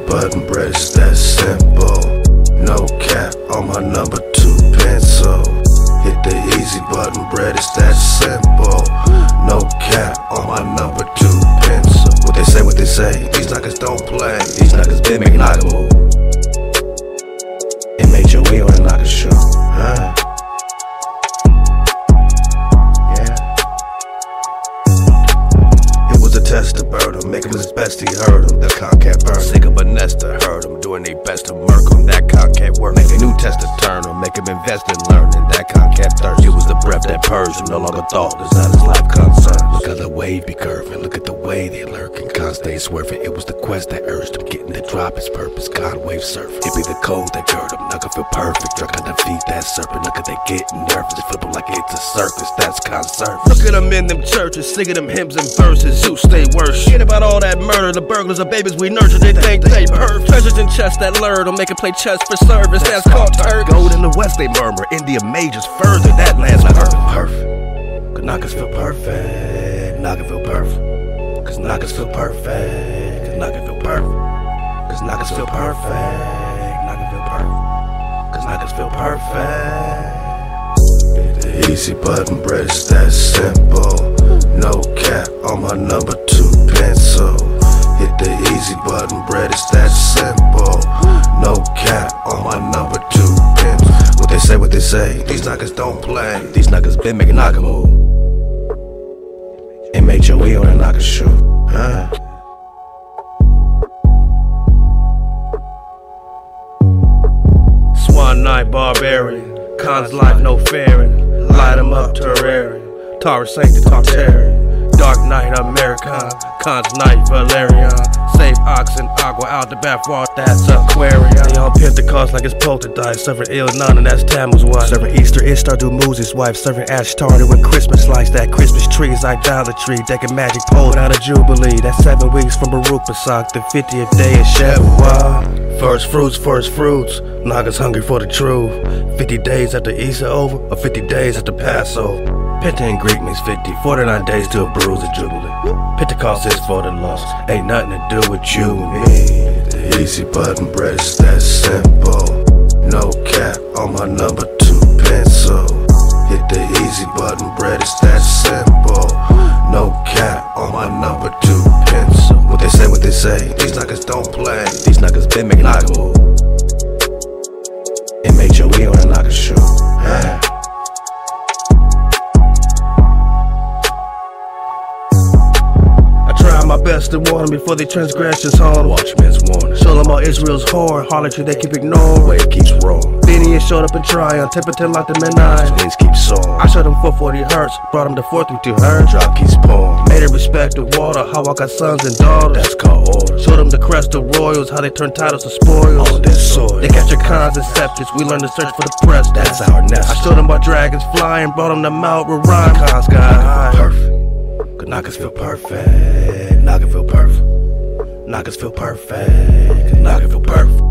pussy button breast, that's simple. No cap on my number 2 pencil. Hit the easy button bread, it's that simple. No cap on my number 2 pencil. What they say, these niggas don't play. These niggas been making knockers move. It made your wheel and knockers show, huh? Test the burden, make him his best, he heard him. The cock can't burn, sick of a nester, heard him. Doing their best to murk him, that cock can't work. Make a new test to turn him, make him invest in learning. That cock can't thirst, it was the breath that purged him. No longer thought, it's not his life concern. Look how the wave be curving, look at the way they lurking. Con stay swerving, it was the quest that urged him. Getting to drop his purpose, God wave surfing. It be the cold that gird him, not gonna feel perfect. Drunk on defeat that serpent, look at they getting nervous. They flip him like it's a circus, that's concern. Look at them in them churches, singing them hymns and verses. Zeus stay worse. Shit about all that murder. The burglars are babies we nurture. They think they perfect. Treasures in chests that lure them. Make it play chess for service. That's called turkey. Gold in the west they murmur. India majors further. That land's like perfect. Perfect. Cause knockers feel perfect. Knockers feel perfect. Cause knockers feel perfect. Cause knockers feel perfect. Cause knockers feel perfect. Knockers feel perfect. Cause knockers feel perfect. The easy button breast, that's simple. No cap on my number 2 pencil. Hit the easy button bread, it's that simple. No cap on my number 2 pencil. What they say, these knockers don't play. These knockers been making knocker move. It made your wheel and knocker shoot, huh? Swan Night Barbarian, Khan's life no fairing. Light him up, Terrarian. Taurus ain't the Tartarian. Dark Knight American, Khan's Knight Valerian. Save ox and aqua out the bathwater, that's aquarium. They all Pentecost like it's poltergeist. Serving ill none and that's Tammuz wife. Serving Easter, Ishtar do Moses wife. Serving Ashtar to win Christmas lights. That Christmas tree is idolatry. Decking magic pole without a jubilee. That's 7 weeks from Baruch Pasak, the 50th day of Shavuot. First fruits, Nagas hungry for the truth. 50 days after Easter over, or 50 days after Passover. Penta in Greek means 50, 49 days to a bruise a jubilee. Pentecost is for the lost, ain't nothing to do with you and me. The easy button breast, that's simple. No cap on my number 2 pencil. Hit the easy button breast, that's simple. No cap on my number 2 pencil. What they say, these knockers don't play. These knockers been making knock move. It made your wheel and knocker shoot, huh? I try my best to warn them before they transgressions harm. Watchmen's warning. Show them all Israel's horn. Harlotry they keep ignoring. Way it keeps rolling. Phineas showed up in Tryon, 10 like the midnight. Things keep soaring. I showed them 440 hertz, brought them to 432 hertz. Drop keeps pouring. Made it respect the water, how I got sons and daughters. That's called order. Showed them the crest of royals, how they turn titles to spoils. All that soil. They capture cons and sceptics, we learn to search for the press. That's our nest. I showed them about dragons flying, brought them to Mount Rhyme. Cons got high. Perfect. Cause knockers feel perfect. Knockers feel perfect. Knockers feel perfect. Knockers feel perfect.